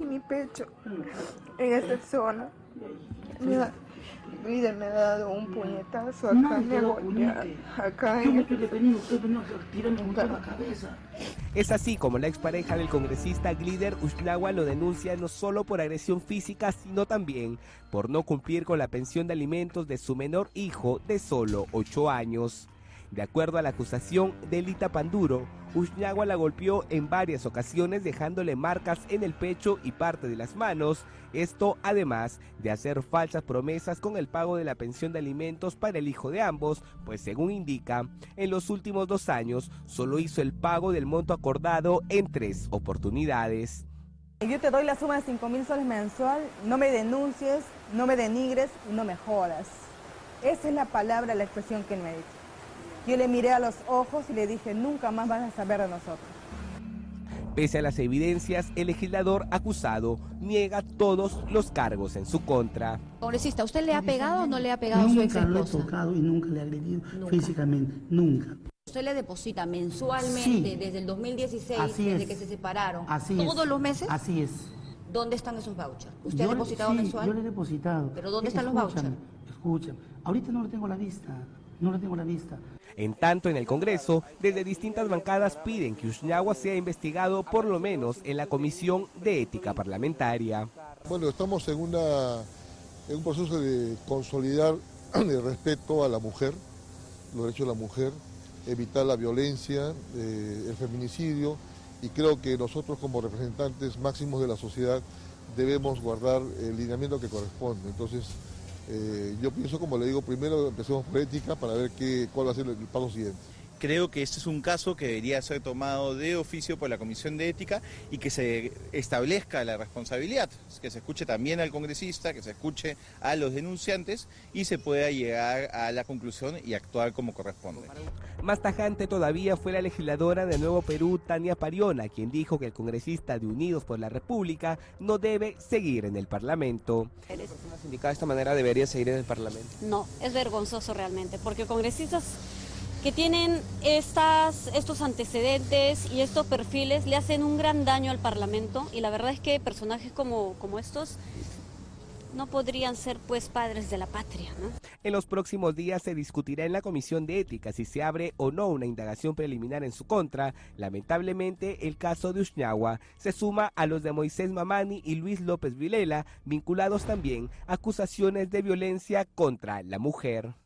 y mi pecho en esta zona. Líder me ha dado un puñetazo, acá me ha golpeado, acá en la cabeza. Es así como la expareja del congresista Glider Ushñahua lo denuncia no solo por agresión física, sino también por no cumplir con la pensión de alimentos de su menor hijo de solo 8 años. De acuerdo a la acusación de Elita Panduro, Ushñahua la golpeó en varias ocasiones dejándole marcas en el pecho y parte de las manos, esto además de hacer falsas promesas con el pago de la pensión de alimentos para el hijo de ambos, pues según indica, en los últimos 2 años solo hizo el pago del monto acordado en 3 oportunidades. Yo te doy la suma de 5.000 soles mensual, no me denuncies, no me denigres y no me jodas. Esa es la palabra, la expresión que me ha dicho. Yo le miré a los ojos y le dije, nunca más vas a saber de nosotros. Pese a las evidencias, el legislador acusado niega todos los cargos en su contra. Congresista, ¿usted le ha pegado o no le ha pegado a su exesposa? Nunca lo he tocado y nunca le he agredido físicamente, nunca. ¿Usted le deposita mensualmente desde el 2016, desde que se separaron, todos los meses? Así es. ¿Dónde están esos vouchers? ¿Usted ha depositado mensual? Yo le he depositado. ¿Pero dónde están los vouchers? Escúchame, ahorita no lo tengo a la vista. No lo tengo a la vista. En tanto, en el Congreso, desde distintas bancadas piden que Ushñahua sea investigado por lo menos en la Comisión de Ética Parlamentaria. Bueno, estamos en un proceso de consolidar el respeto a la mujer, los derechos de la mujer, evitar la violencia, el feminicidio, y creo que nosotros como representantes máximos de la sociedad debemos guardar el lineamiento que corresponde. Entonces, yo pienso, como le digo, primero empecemos por ética para ver cuál va a ser el paso siguiente. Creo que este es un caso que debería ser tomado de oficio por la Comisión de Ética y que se establezca la responsabilidad, que se escuche también al congresista, que se escuche a los denunciantes y se pueda llegar a la conclusión y actuar como corresponde. Más tajante todavía fue la legisladora de Nuevo Perú, Tania Pariona, quien dijo que el congresista de Unidos por la República no debe seguir en el Parlamento. ¿La persona sindicada de esta manera debería seguir en el Parlamento? No, es vergonzoso realmente, porque congresistas que tienen estos antecedentes y estos perfiles le hacen un gran daño al Parlamento, y la verdad es que personajes como estos no podrían ser pues padres de la patria, ¿no? En los próximos días se discutirá en la Comisión de Ética si se abre o no una indagación preliminar en su contra. Lamentablemente, el caso de Ushñahua se suma a los de Moisés Mamani y Luis López Vilela, vinculados también a acusaciones de violencia contra la mujer.